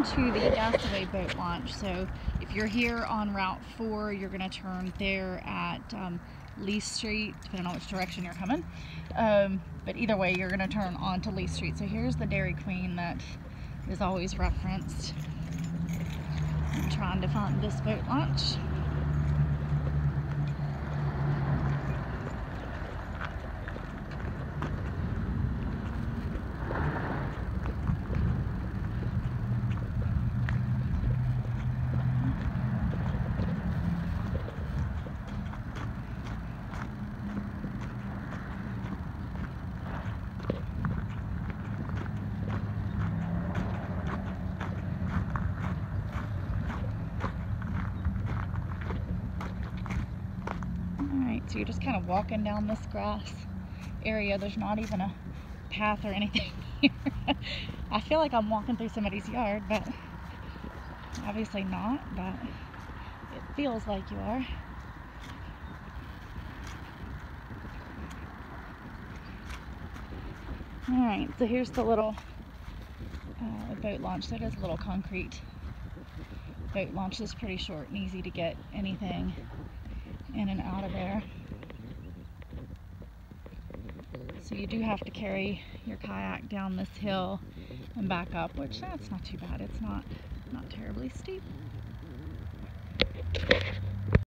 on to the Gassaway boat launch. So if you're here on Route 4, you're going to turn there at Lee Street, depending on which direction you're coming. But either way, you're going to turn on to Lee Street. So here's the Dairy Queen that is always referenced. I'm trying to find this boat launch. So you're just kind of walking down this grass area. There's not even a path or anything here. I feel like I'm walking through somebody's yard, but obviously not, but it feels like you are. All right, so here's the little boat launch. So it is a little concrete boat launch. It's pretty short and easy to get anything in and out of there. So you do have to carry your kayak down this hill and back up, which that's not too bad. It's not terribly steep.